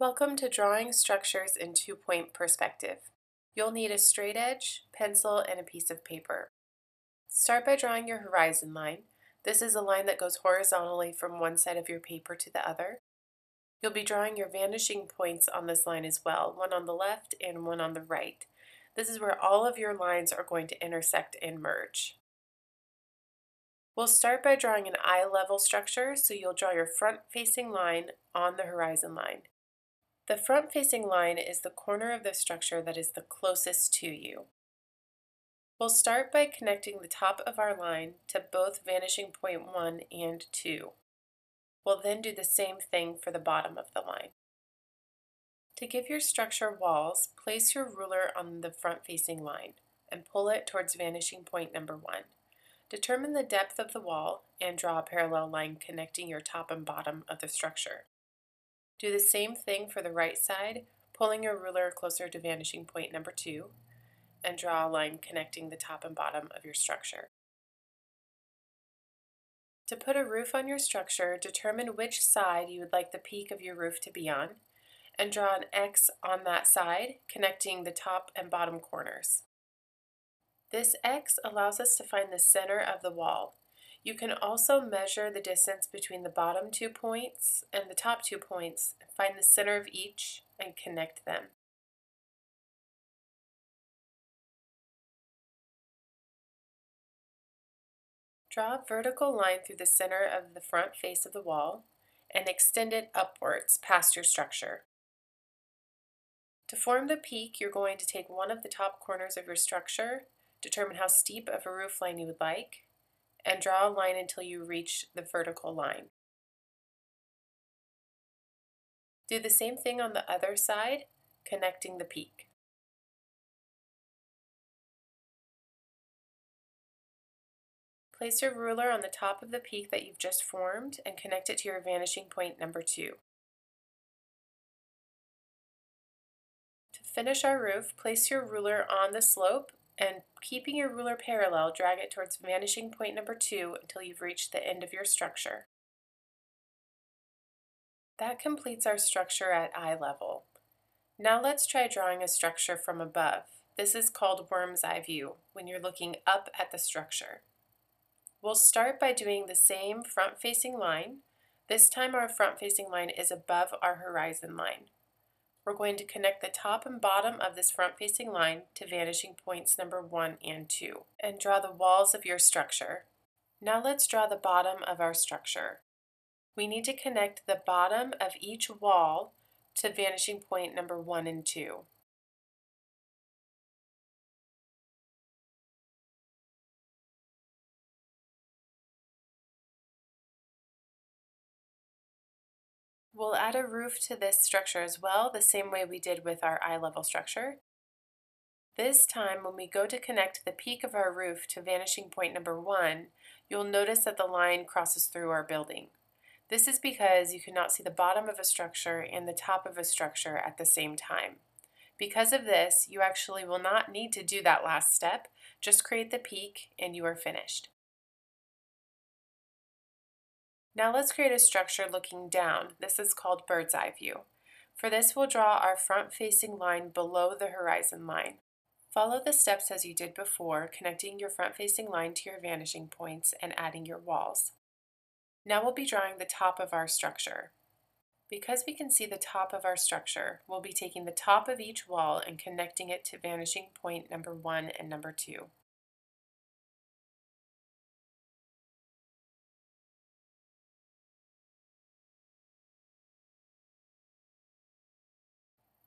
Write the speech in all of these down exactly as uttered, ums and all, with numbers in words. Welcome to Drawing Structures in Two-Point Perspective. You'll need a straight edge, pencil, and a piece of paper. Start by drawing your horizon line. This is a line that goes horizontally from one side of your paper to the other. You'll be drawing your vanishing points on this line as well, one on the left and one on the right. This is where all of your lines are going to intersect and merge. We'll start by drawing an eye-level structure, so you'll draw your front-facing line on the horizon line. The front-facing line is the corner of the structure that is the closest to you. We'll start by connecting the top of our line to both vanishing point one and two. We'll then do the same thing for the bottom of the line. To give your structure walls, place your ruler on the front-facing line and pull it towards vanishing point number one. Determine the depth of the wall and draw a parallel line connecting your top and bottom of the structure. Do the same thing for the right side, pulling your ruler closer to vanishing point number two, and draw a line connecting the top and bottom of your structure. To put a roof on your structure, determine which side you would like the peak of your roof to be on, and draw an X on that side, connecting the top and bottom corners. This X allows us to find the center of the wall. You can also measure the distance between the bottom two points and the top two points, find the center of each, and connect them. Draw a vertical line through the center of the front face of the wall and extend it upwards past your structure. To form the peak, you're going to take one of the top corners of your structure, determine how steep of a roof line you would like, and draw a line until you reach the vertical line. Do the same thing on the other side, connecting the peak. Place your ruler on the top of the peak that you've just formed and connect it to your vanishing point number two. To finish our roof, place your ruler on the slope and, keeping your ruler parallel, drag it towards vanishing point number two until you've reached the end of your structure. That completes our structure at eye level. Now let's try drawing a structure from above. This is called worm's eye view, when you're looking up at the structure. We'll start by doing the same front-facing line. This time our front-facing line is above our horizon line. We're going to connect the top and bottom of this front-facing line to vanishing points number one and two, and draw the walls of your structure. Now let's draw the bottom of our structure. We need to connect the bottom of each wall to vanishing point number one and two. We'll add a roof to this structure as well, the same way we did with our eye-level structure. This time, when we go to connect the peak of our roof to vanishing point number one, you'll notice that the line crosses through our building. This is because you cannot see the bottom of a structure and the top of a structure at the same time. Because of this, you actually will not need to do that last step. Just create the peak and you are finished. Now let's create a structure looking down. This is called bird's eye view. For this, we'll draw our front-facing line below the horizon line. Follow the steps as you did before, connecting your front-facing line to your vanishing points and adding your walls. Now we'll be drawing the top of our structure. Because we can see the top of our structure, we'll be taking the top of each wall and connecting it to vanishing point number one and number two.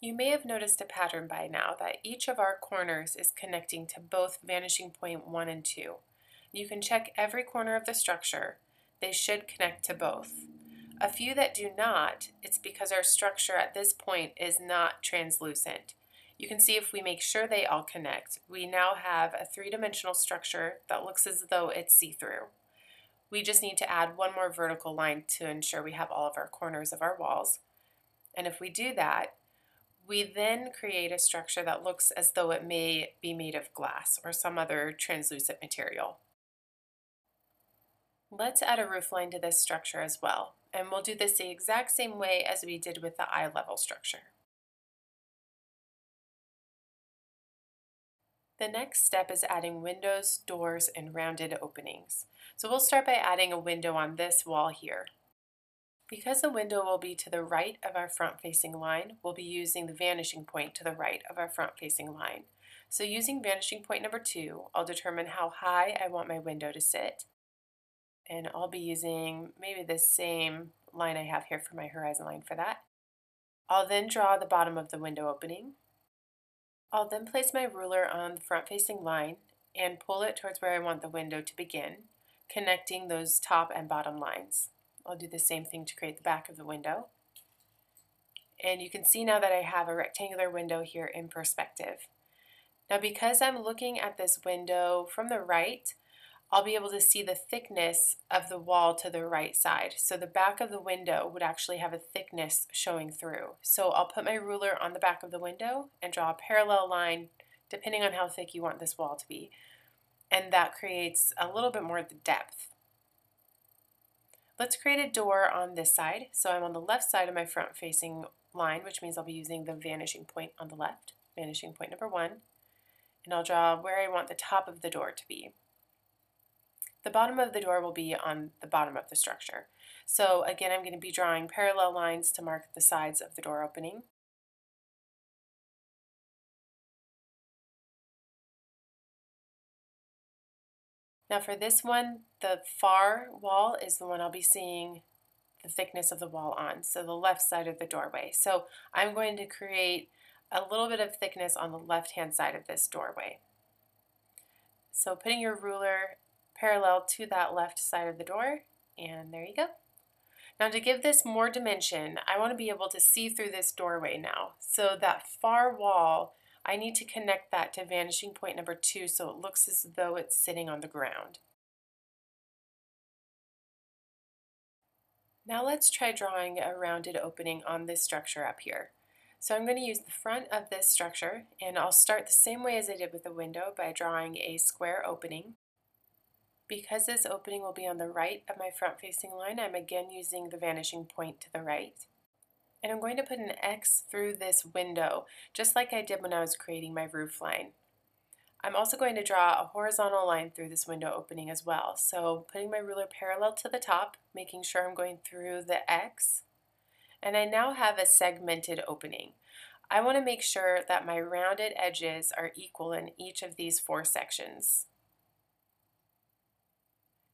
You may have noticed a pattern by now that each of our corners is connecting to both vanishing point one and two. You can check every corner of the structure. They should connect to both. A few that do not, it's because our structure at this point is not translucent. You can see if we make sure they all connect, we now have a three-dimensional structure that looks as though it's see-through. We just need to add one more vertical line to ensure we have all of our corners of our walls. And if we do that, we then create a structure that looks as though it may be made of glass or some other translucent material. Let's add a roof line to this structure as well. and we'll do this the exact same way as we did with the eye level structure. The next step is adding windows, doors, and rounded openings. So we'll start by adding a window on this wall here. Because the window will be to the right of our front-facing line, we'll be using the vanishing point to the right of our front-facing line. So using vanishing point number two, I'll determine how high I want my window to sit. And I'll be using maybe the same line I have here for my horizon line for that. I'll then draw the bottom of the window opening. I'll then place my ruler on the front-facing line and pull it towards where I want the window to begin, connecting those top and bottom lines. I'll do the same thing to create the back of the window. And you can see now that I have a rectangular window here in perspective. Now, because I'm looking at this window from the right, I'll be able to see the thickness of the wall to the right side. So the back of the window would actually have a thickness showing through. So I'll put my ruler on the back of the window and draw a parallel line depending on how thick you want this wall to be. And that creates a little bit more depth. Let's create a door on this side. So I'm on the left side of my front facing line, which means I'll be using the vanishing point on the left, vanishing point number one. And I'll draw where I want the top of the door to be. The bottom of the door will be on the bottom of the structure. So again, I'm going to be drawing parallel lines to mark the sides of the door opening. Now for this one, the far wall is the one I'll be seeing the thickness of the wall on, so the left side of the doorway. So I'm going to create a little bit of thickness on the left-hand side of this doorway. So putting your ruler parallel to that left side of the door, and there you go. Now to give this more dimension, I want to be able to see through this doorway now. So that far wall, I need to connect that to vanishing point number two so it looks as though it's sitting on the ground. Now let's try drawing a rounded opening on this structure up here. So I'm going to use the front of this structure, and I'll start the same way as I did with the window by drawing a square opening. Because this opening will be on the right of my front-facing line, I'm again using the vanishing point to the right. And I'm going to put an X through this window, just like I did when I was creating my roof line. I'm also going to draw a horizontal line through this window opening as well. So putting my ruler parallel to the top, making sure I'm going through the X. And I now have a segmented opening. I want to make sure that my rounded edges are equal in each of these four sections.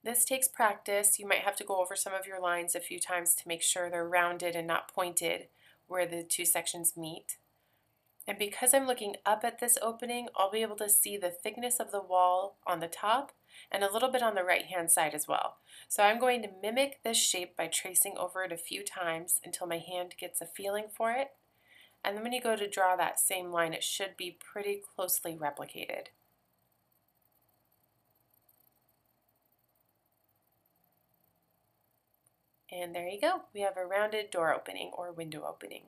This takes practice. You might have to go over some of your lines a few times to make sure they're rounded and not pointed where the two sections meet. And because I'm looking up at this opening, I'll be able to see the thickness of the wall on the top and a little bit on the right-hand side as well. So I'm going to mimic this shape by tracing over it a few times until my hand gets a feeling for it. And then when you go to draw that same line, it should be pretty closely replicated. And there you go, we have a rounded door opening or window opening.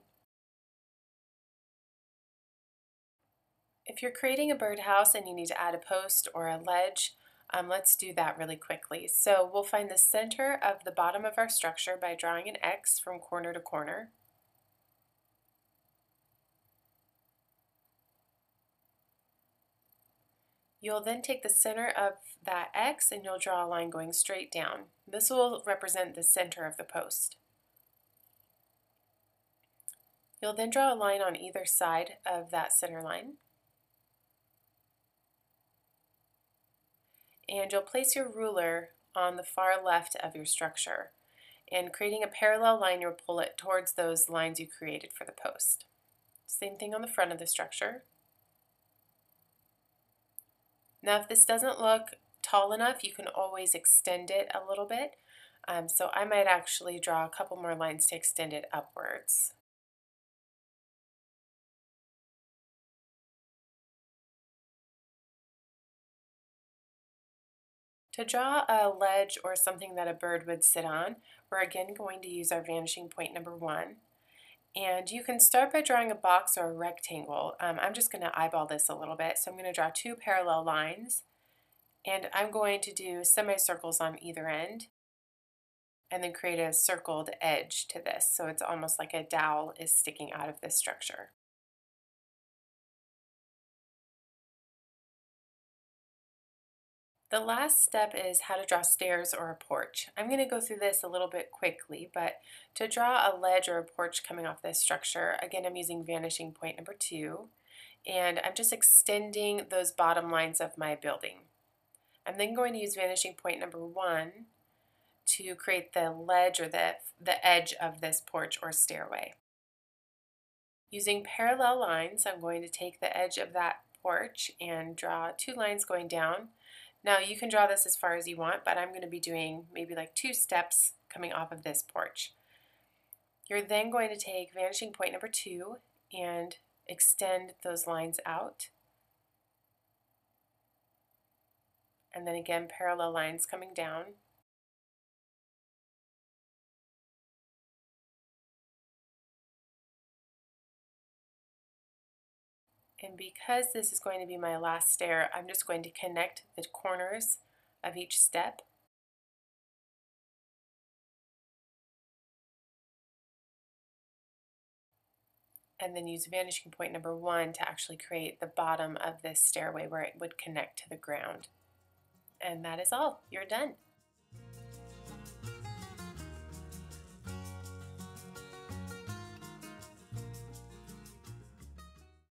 If you're creating a birdhouse and you need to add a post or a ledge, um, let's do that really quickly. So we'll find the center of the bottom of our structure by drawing an X from corner to corner. You'll then take the center of that X and you'll draw a line going straight down. This will represent the center of the post. You'll then draw a line on either side of that center line. And you'll place your ruler on the far left of your structure. And creating a parallel line, you'll pull it towards those lines you created for the post. Same thing on the front of the structure. Now, if this doesn't look tall enough, you can always extend it a little bit. Um, so I might actually draw a couple more lines to extend it upwards. To draw a ledge or something that a bird would sit on, we're again going to use our vanishing point number one. And you can start by drawing a box or a rectangle. Um, I'm just going to eyeball this a little bit. So I'm going to draw two parallel lines. And I'm going to do semicircles on either end. and then create a circled edge to this, so it's almost like a dowel is sticking out of this structure. The last step is how to draw stairs or a porch. I'm going to go through this a little bit quickly, but to draw a ledge or a porch coming off this structure, again, I'm using vanishing point number two, and I'm just extending those bottom lines of my building. I'm then going to use vanishing point number one to create the ledge or the, the edge of this porch or stairway. Using parallel lines, I'm going to take the edge of that porch and draw two lines going down. Now you can draw this as far as you want, but I'm going to be doing maybe like two steps coming off of this porch. You're then going to take vanishing point number two and extend those lines out. And then again, parallel lines coming down. And because this is going to be my last stair, I'm just going to connect the corners of each step. And then use vanishing point number one to actually create the bottom of this stairway where it would connect to the ground. And that is all. You're done.